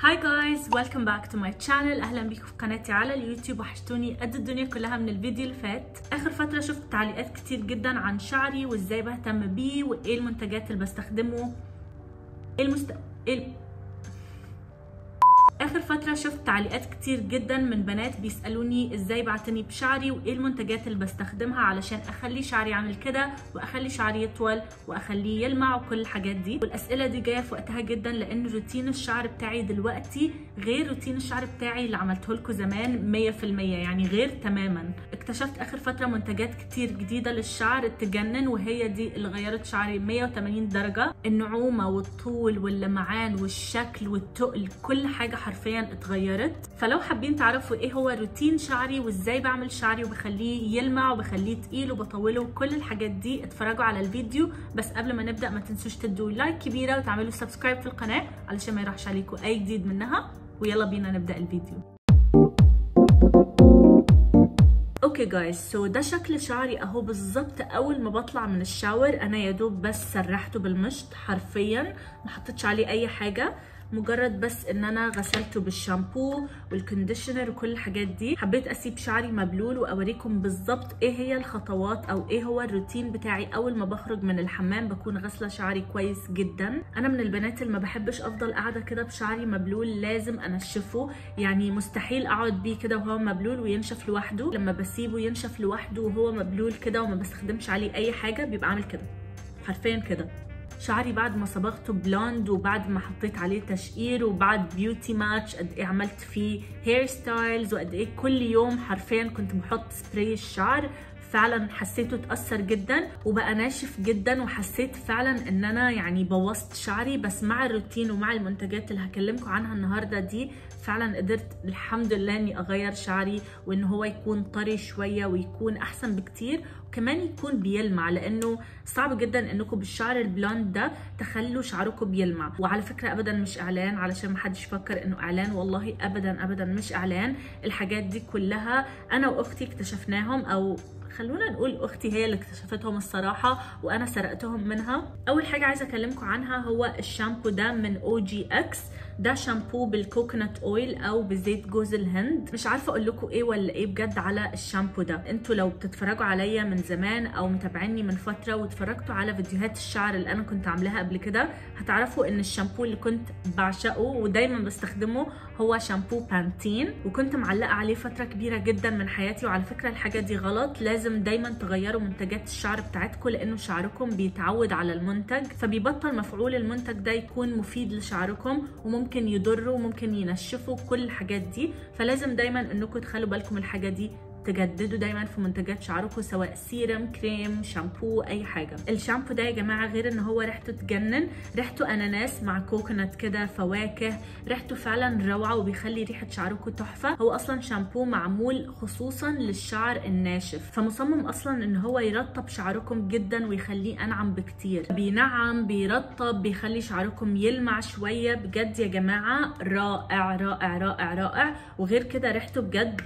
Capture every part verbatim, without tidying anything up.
هاي جايز ويلكم باك تو ماي تشانل. اهلا بيكم في قناتي على اليوتيوب. وحشتوني قد الدنيا كلها من الفيديو اللي فات. اخر فتره شفت تعليقات كتير جدا عن شعري وازاي بهتم بيه وايه المنتجات اللي بستخدمه ايه المست ايه اخر فتره شفت تعليقات كتير جدا من بنات بيسالوني ازاي بعتني بشعري وايه المنتجات اللي بستخدمها علشان اخلي شعري عامل كده واخلي شعري يطول واخليه يلمع وكل الحاجات دي. والاسئله دي جايه في وقتها جدا لان روتين الشعر بتاعي دلوقتي غير روتين الشعر بتاعي اللي عملته لكم زمان مية في المية، يعني غير تماما. اكتشفت اخر فتره منتجات كتير جديده للشعر تجنن، وهي دي اللي غيرت شعري مية وتمانين درجه. النعومه والطول واللمعان والشكل والتقل، كل حاجه حرفيا اتغيرت. فلو حابين تعرفوا ايه هو روتين شعري وازاي بعمل شعري وبخليه يلمع وبخليه تقيل وبطوله وكل الحاجات دي، اتفرجوا على الفيديو. بس قبل ما نبدا ما تنسوش تدوا لايك كبيره وتعملوا سبسكرايب في القناه علشان ما يروحش عليكم اي جديد منها. ويلا بينا نبدا الفيديو. اوكي جايز، سو ده شكل شعري اهو بالظبط اول ما بطلع من الشاور. انا يا دوب بس سرحته بالمشط، حرفيا ما حطيتش عليه اي حاجه، مجرد بس ان انا غسلته بالشامبو والكونديشنر وكل الحاجات دي. حبيت اسيب شعري مبلول واوريكم بالظبط ايه هي الخطوات او ايه هو الروتين بتاعي. اول ما بخرج من الحمام بكون غسله شعري كويس جدا. انا من البنات اللي ما بحبش افضل قاعده كده بشعري مبلول، لازم انشفه، يعني مستحيل اقعد بيه كده وهو مبلول وينشف لوحده. لما بسيبه ينشف لوحده وهو مبلول كده وما بستخدمش عليه اي حاجه بيبقى عامل كده، حرفيا كده. شعري بعد ما صبغته بلوند وبعد ما حطيت عليه تشقير وبعد بيوتي ماتش، قد ايه عملت فيه هير ستايلز وقد ايه كل يوم حرفيا كنت بحط سبراي الشعر، فعلا حسيته اتأثر جدا وبقى ناشف جدا. وحسيت فعلا ان انا يعني بوظت شعري، بس مع الروتين ومع المنتجات اللي هكلمكم عنها النهارده دي فعلا قدرت الحمد لله اني اغير شعري وان هو يكون طري شويه ويكون احسن بكتير، وكمان يكون بيلمع، لانه صعب جدا انكم بالشعر البلوند ده تخلوا شعركم بيلمع. وعلى فكره ابدا مش اعلان، علشان ما حدش يفكر انه اعلان، والله ابدا ابدا مش اعلان. الحاجات دي كلها انا واختي اكتشفناهم، او خلونا نقول اختي هي اللي اكتشفتهم الصراحه وانا سرقتهم منها. اول حاجه عايزه اكلمكم عنها هو الشامبو ده من أو جي إكس. ده شامبو بالكوكونات اويل او بزيت جوز الهند. مش عارفه اقول لكم ايه ولا ايه بجد على الشامبو ده. انتوا لو بتتفرجوا عليا من زمان او متابعيني من فتره واتفرجتوا على فيديوهات الشعر اللي انا كنت عاملاها قبل كده هتعرفوا ان الشامبو اللي كنت بعشقه ودايما بستخدمه هو شامبو بانتين، وكنت معلقه عليه فتره كبيره جدا من حياتي. وعلى فكره الحاجه دي غلط، لازم دايما تغيروا منتجات الشعر بتاعتكم لانه شعركم بيتعود على المنتج فبيبطل مفعول المنتج ده يكون مفيد لشعركم، وممكن ممكن يضروا وممكن ينشفوا كل الحاجات دي. فلازم دايما انكم تخلوا بالكم الحاجه دي، تجددوا دايما في منتجات شعركم سواء سيرم كريم شامبو اي حاجه. الشامبو ده يا جماعه غير ان هو ريحته تجنن، ريحته اناناس مع كوكونات كده، فواكه، ريحته فعلا روعه وبيخلي ريحه شعركم تحفه. هو اصلا شامبو معمول خصوصا للشعر الناشف، فمصمم اصلا ان هو يرطب شعركم جدا ويخليه انعم بكتير، بينعم بيرطب بيخلي شعركم يلمع شويه. بجد يا جماعه رائع رائع رائع رائع. وغير كده ريحته بجد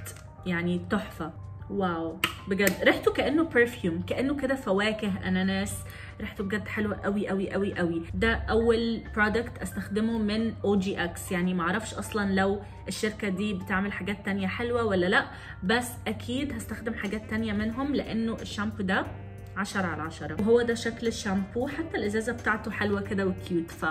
يعني تحفة، واو بجد. ريحته كأنه برفيوم، كأنه كده فواكه اناناس، ريحته بجد حلوة قوي قوي قوي قوي. ده اول برودكت استخدمه من أو جي إكس، يعني معرفش اصلا لو الشركة دي بتعمل حاجات تانية حلوة ولا لا، بس اكيد هستخدم حاجات تانية منهم لانه الشامبو ده عشرة على عشرة. وهو ده شكل الشامبو، حتى الازازة بتاعته حلوة كده وكيوت، ف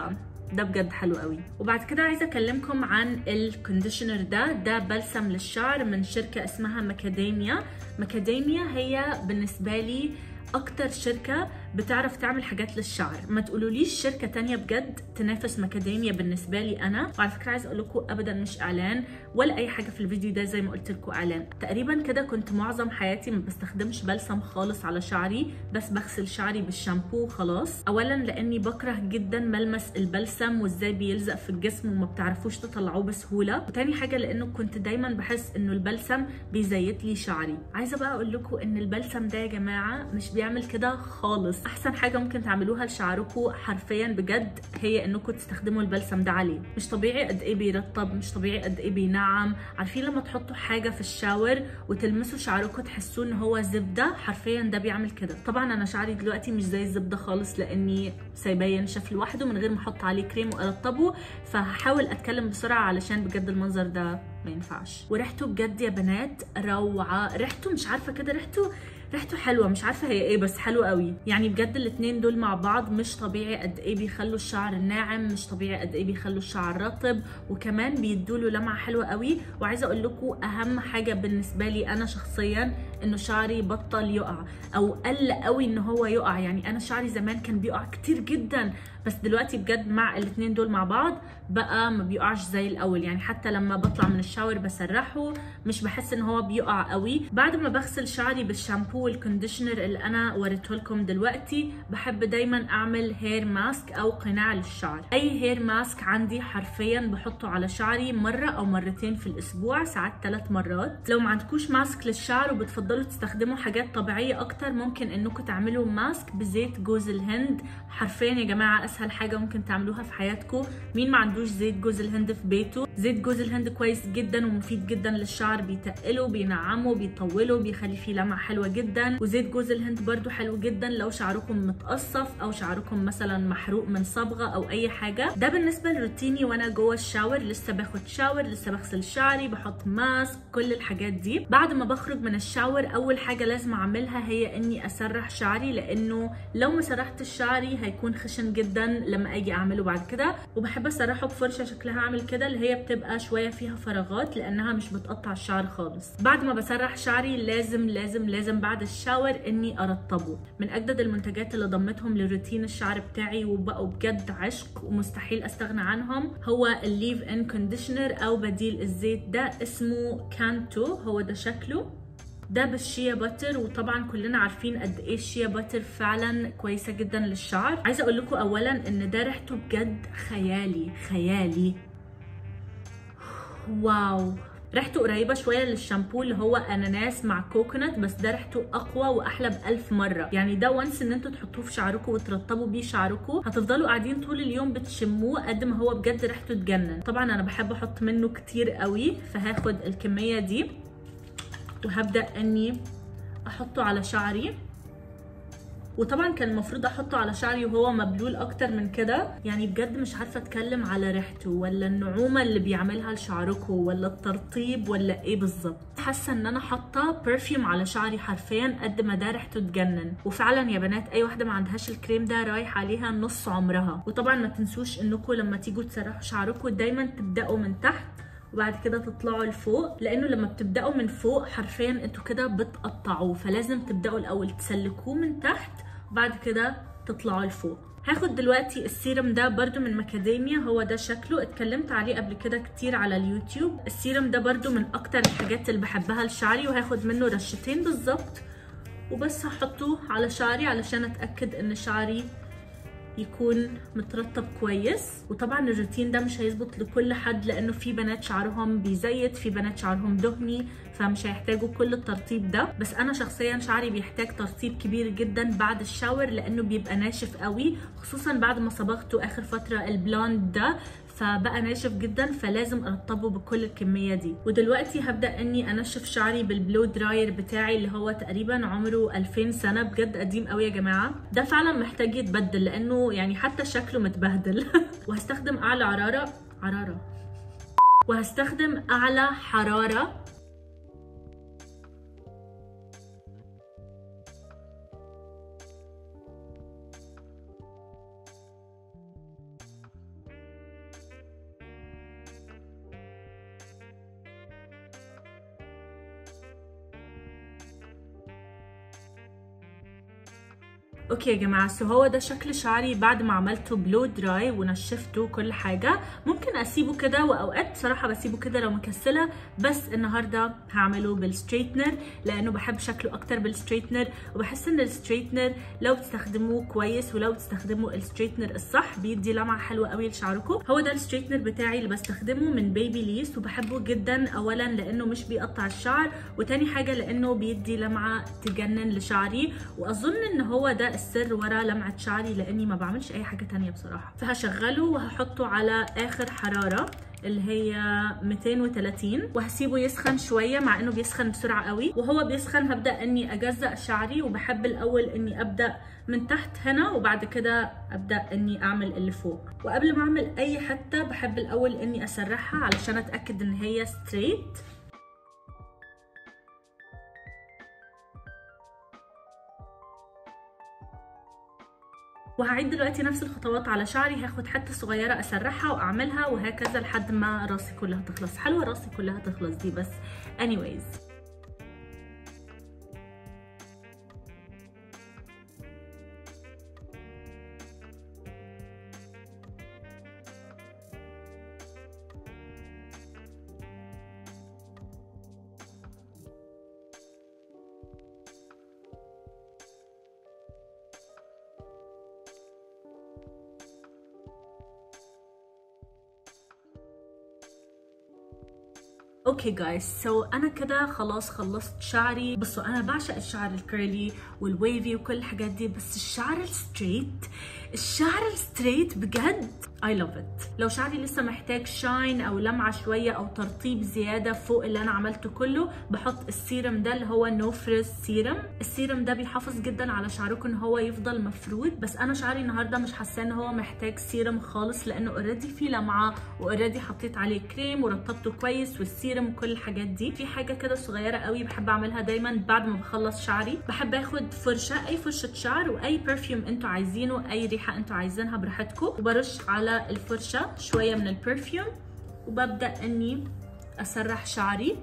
ده بجد حلو قوي. وبعد كده عايزه اكلمكم عن الكونديشنر ده. ده بلسم للشعر من شركه اسمها ماكاديميا. ماكاديميا هي بالنسبه لي اكتر شركه بتعرف تعمل حاجات للشعر، ما تقولوليش شركه تانية بجد تنافس ماكاديميا بالنسبه لي انا. وعلى فكره عايزه اقول لكم ابدا مش اعلان ولا اي حاجه في الفيديو ده، زي ما قلت لكم اعلان. تقريبا كده كنت معظم حياتي ما بستخدمش بلسم خالص على شعري، بس بغسل شعري بالشامبو خلاص. اولا لاني بكره جدا ملمس البلسم وازاي بيلزق في الجسم وما بتعرفوش تطلعوه بسهوله، وتاني حاجه لانه كنت دايما بحس انه البلسم بيزيت لي شعري. عايزه بقى اقول لكم ان البلسم ده يا جماعه مش بيعمل كده خالص، بس احسن حاجه ممكن تعملوها لشعركم حرفيا بجد هي انكم تستخدموا البلسم ده عليه. مش طبيعي قد ايه بيرطب، مش طبيعي قد ايه بينعم. عارفين لما تحطوا حاجه في الشاور وتلمسوا شعركم تحسوا ان هو زبده، حرفيا ده بيعمل كده. طبعا انا شعري دلوقتي مش زي الزبده خالص لاني سايباه ينشف لوحده من غير ما احط عليه كريم وارطبه، فهحاول اتكلم بسرعه علشان بجد المنظر ده ما ينفعش. وريحته بجد يا بنات روعه، ريحته مش عارفه كده، ريحته ريحته حلوه، مش عارفه هي ايه بس حلوه قوي. يعني بجد الاثنين دول مع بعض مش طبيعي قد ايه بيخلوا الشعر ناعم، مش طبيعي قد ايه بيخلوا الشعر رطب، وكمان بيدوا له لمعه حلوه قوي. وعايزه اقول لكم اهم حاجه بالنسبه لي انا شخصيا انه شعري بطل يقع او قل قوي ان هو يقع. يعني انا شعري زمان كان بيقع كتير جدا، بس دلوقتي بجد مع الاثنين دول مع بعض بقى ما بيقعش زي الاول. يعني حتى لما بطلع من الشاور بسرحه مش بحس ان هو بيقع قوي. بعد ما بغسل شعري بالشامبو والكونديشنر اللي انا وريته لكم دلوقتي، بحب دايما اعمل هير ماسك او قناع للشعر. اي هير ماسك عندي حرفيا بحطه على شعري مره او مرتين في الاسبوع، ساعات ثلاث مرات. لو ما عندكوش ماسك للشعر وبتفضلوا تستخدموا حاجات طبيعيه اكتر، ممكن انكم تعملوا ماسك بزيت جوز الهند. حرفيا يا جماعه اسهل حاجه ممكن تعملوها في حياتكم. مين ما عندوش زيت جوز الهند في بيته؟ زيت جوز الهند كويس جدا ومفيد جدا للشعر، بيتقله بينعمه بيطوله بيخلي فيه لمعه حلوه جدا. وزيت جوز الهند برده حلو جدا لو شعركم متقصف او شعركم مثلا محروق من صبغه او اي حاجه. ده بالنسبه لروتيني وانا جوه الشاور، لسه باخد شاور، لسه بغسل شعري، بحط ماسك، كل الحاجات دي. بعد ما بخرج من الشاور اول حاجه لازم اعملها هي اني اسرح شعري، لانه لو ما سرحتش شعري هيكون خشن جدا لما اجي اعمله بعد كده. وبحب اسرحه بفرشه شكلها عامل كده اللي هي بتبقى شويه فيها فراغات لانها مش بتقطع الشعر خالص. بعد ما بسرح شعري لازم لازم لازم بعد الشاور اني ارطبه. من اجدد المنتجات اللي ضمتهم لروتين الشعر بتاعي وبقوا بجد عشق ومستحيل استغنى عنهم هو الليف ان كونديشنر او بديل الزيت ده، اسمه كانتو. هو ده شكله، ده بالشيا باتر، وطبعا كلنا عارفين قد ايه الشيا باتر فعلا كويسه جدا للشعر. عايزه اقول لكم اولا ان ده ريحته بجد خيالي خيالي، واو. ريحته قريبه شويه للشامبو اللي هو اناناس مع كوكونات، بس ده ريحته اقوى واحلى بألف مره. يعني ده وانس ان انتوا تحطوه في شعركم وترطبوا بيه شعركم هتفضلوا قاعدين طول اليوم بتشموه قد ما هو بجد ريحته تجنن. طبعا انا بحب احط منه كتير قوي، فهاخد الكميه دي وهبدأ اني احطه على شعري. وطبعا كان المفروض احطه على شعري وهو مبلول اكتر من كده. يعني بجد مش عارفه اتكلم على ريحته ولا النعومه اللي بيعملها لشعركم ولا الترطيب ولا ايه بالظبط. حاسه ان انا حاطه برفيوم على شعري حرفيا قد ما ده ريحته تجنن. وفعلا يا بنات اي واحده ما عندهاش الكريم ده رايح عليها نص عمرها. وطبعا ما تنسوش انكم لما تيجوا تسرحوا شعركم دايما تبداوا من تحت وبعد كده تطلعوا لفوق، لانه لما بتبداوا من فوق حرفيا انتوا كده بتقطعوه، فلازم تبداوا الاول تسلكوه من تحت وبعد كده تطلعوا لفوق. هاخد دلوقتي السيرم ده برده من ماكاديميا، هو ده شكله، اتكلمت عليه قبل كده كتير على اليوتيوب. السيرم ده برده من اكتر الحاجات اللي بحبها لشعري، وهاخد منه رشتين بالظبط وبس هحطوه على شعري علشان اتاكد ان شعري يكون مترطب كويس. وطبعا الروتين ده مش هيظبط لكل حد، لانه في بنات شعرهم بيزيت، في بنات شعرهم دهني، فمش هيحتاجوا كل الترطيب ده. بس انا شخصيا شعري بيحتاج ترطيب كبير جدا بعد الشاور لانه بيبقى ناشف قوي، خصوصا بعد ما صبغته اخر فتره البلوند ده، فبقى ناشف جدا، فلازم ارطبه بكل الكميه دي. ودلوقتي هبدا اني انشف شعري بالبلو دراير بتاعي اللي هو تقريبا عمره ألفين سنه، بجد قديم قوي يا جماعه. ده فعلا محتاج يتبدل لانه يعني حتى شكله متبهدل. وهستخدم اعلى عراره عراره وهستخدم اعلى حراره. اوكي يا جماعه، سو هو ده شكل شعري بعد ما عملته بلو دراي ونشفته كل حاجه. ممكن اسيبه كده، واوقات بصراحه بسيبه كده لو مكسله، بس النهارده هعمله بالستريتنر لانه بحب شكله اكتر بالستريتنر. وبحس ان الستريتنر لو بتستخدموه كويس ولو بتستخدموا الستريتنر الصح بيدي لمعه حلوه قوي لشعركم. هو ده الستريتنر بتاعي اللي بستخدمه من بيبي ليس، وبحبه جدا اولا لانه مش بيقطع الشعر، وتاني حاجه لانه بيدي لمعه تجنن لشعري. واظن ان هو ده السر ورا لمعه شعري لاني ما بعملش اي حاجه ثانيه بصراحه. فهشغله وهحطه على اخر حراره اللي هي مئتين وثلاثين وهسيبه يسخن شويه، مع انه بيسخن بسرعه قوي. وهو بيسخن هبدا اني اجزأ شعري، وبحب الاول اني ابدا من تحت هنا وبعد كده ابدا اني اعمل اللي فوق. وقبل ما اعمل اي حته بحب الاول اني اسرحها علشان اتاكد ان هي ستريت. وهعيد دلوقتي نفس الخطوات على شعري، هاخد حته صغيره اسرحها واعملها وهكذا لحد ما راسي كلها تخلص. حلوه راسي كلها تخلص دي بس. anyways اوكي جايز، سو انا كده خلاص خلصت شعري. بصوا انا بعشق الشعر الكيرلي والويفي وكل الحاجات دي، بس الشعر الستريت الشعر الستريت بجد I love it. لو شعري لسه محتاج شاين او لمعه شويه او ترطيب زياده فوق اللي انا عملته كله، بحط السيرم ده اللي هو نو فريز سيرم. السيرم ده بيحافظ جدا على شعركم ان هو يفضل مفروض، بس انا شعري النهارده مش حاسه ان هو محتاج سيرم خالص لانه اوريدي فيه لمعه واوريدي حطيت عليه كريم ورطبته كويس والسيرم وكل الحاجات دي. في حاجه كده صغيره قوي بحب اعملها دايما بعد ما بخلص شعري، بحب اخد فرشه، اي فرشه شعر واي برفيوم انتوا عايزينه، اي ريحه انتوا عايزينها براحتكم، وبرش على الفرشة شوية من البرفيوم وببدأ اني اسرح شعري.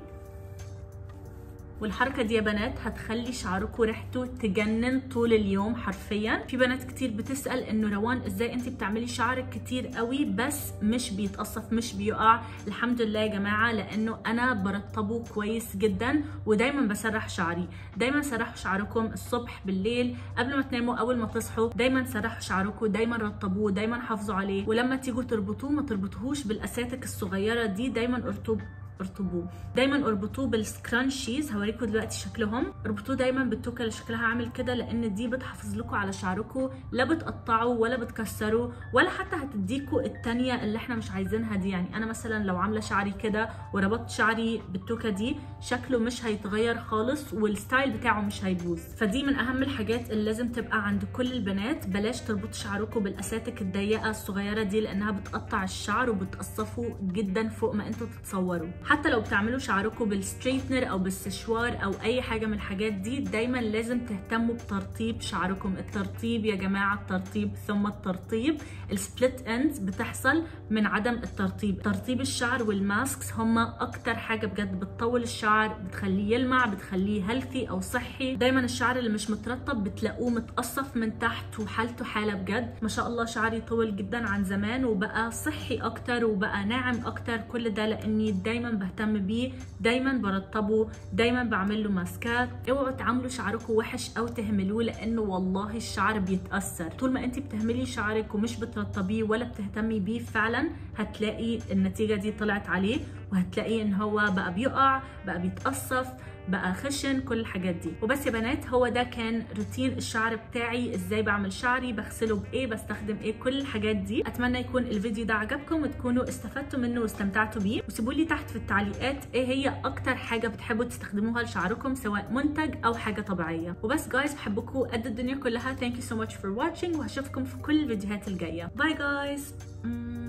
والحركة دي يا بنات هتخلي شعركم ريحته تجنن طول اليوم حرفيا. في بنات كتير بتسأل انه روان ازاي انت بتعملي شعرك كتير قوي بس مش بيتقصف مش بيقع؟ الحمد لله يا جماعة، لانه انا برطبه كويس جدا ودايما بسرح شعري. دايما سرحوا شعركم الصبح، بالليل، قبل ما تناموا، اول ما تصحوا، دايما سرحوا شعركم، دايما رطبوه، دايما حافظوا عليه. ولما تيجوا تربطوه ما تربطوهوش بالاساتك الصغيرة دي، دايما ارطبوه ارطبوه دايما اربطوه بالسكرانشيز، هوريكم دلوقتي شكلهم. اربطوه دايما بالتوكه اللي شكلها عامل كده، لان دي بتحافظ لكم على شعركم، لا بتقطعه ولا بتكسره ولا حتى هتديكوا التانيه اللي احنا مش عايزينها دي. يعني انا مثلا لو عامله شعري كده وربطت شعري بالتوكه دي، شكله مش هيتغير خالص والستايل بتاعه مش هيبوظ. فدي من اهم الحاجات اللي لازم تبقى عند كل البنات، بلاش تربطوا شعركم بالاساتك الضيقه الصغيره دي لانها بتقطع الشعر وبتقصفه جدا فوق ما انتوا تتصوروا. حتى لو بتعملوا شعركم بالستريتنر او بالسشوار او اي حاجه من الحاجات دي، دايما لازم تهتموا بترطيب شعركم. الترطيب يا جماعه، الترطيب ثم الترطيب. السبليت اندز بتحصل من عدم الترطيب. ترطيب الشعر والماسكس هما اكتر حاجه بجد بتطول الشعر، بتخليه يلمع، بتخليه هيلثي او صحي. دايما الشعر اللي مش مترطب بتلاقوه متقصف من تحت وحالته حاله بجد. ما شاء الله شعري طول جدا عن زمان وبقى صحي اكتر وبقى ناعم اكتر، كل ده لاني دايما بهتم بيه، دايما برطبه، دايما بعمل له ماسكات. اوعوا تعاملوا شعركم وحش او تهملوه لانه والله الشعر بيتاثر. طول ما انت بتهملي شعرك ومش بترطبيه ولا بتهتمي بيه فعلا، هتلاقي النتيجه دي طلعت عليه، وهتلاقي ان هو بقى بيقع، بقى بيتقصف، بقى خشن، كل الحاجات دي. وبس يا بنات، هو ده كان روتين الشعر بتاعي، ازاي بعمل شعري، بغسله بايه، بستخدم ايه، كل الحاجات دي. اتمنى يكون الفيديو ده عجبكم وتكونوا استفدتوا منه واستمتعتوا بيه، وسيبوا لي تحت في التعليقات ايه هي اكتر حاجه بتحبوا تستخدموها لشعركم، سواء منتج او حاجه طبيعيه. وبس جايز، بحبكم قد الدنيا كلها. ثانك يو سو ماتش فور واتشينج، وهشوفكم في كل الفيديوهات الجايه. باي جايز.